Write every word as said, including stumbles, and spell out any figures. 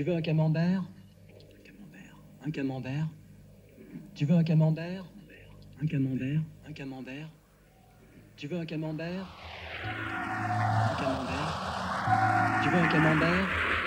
Tu veux un camembert? Un camembert. Un camembert. Tu veux un camembert? Un camembert. Un camembert. Tu veux un camembert? Un camembert. Tu veux un camembert?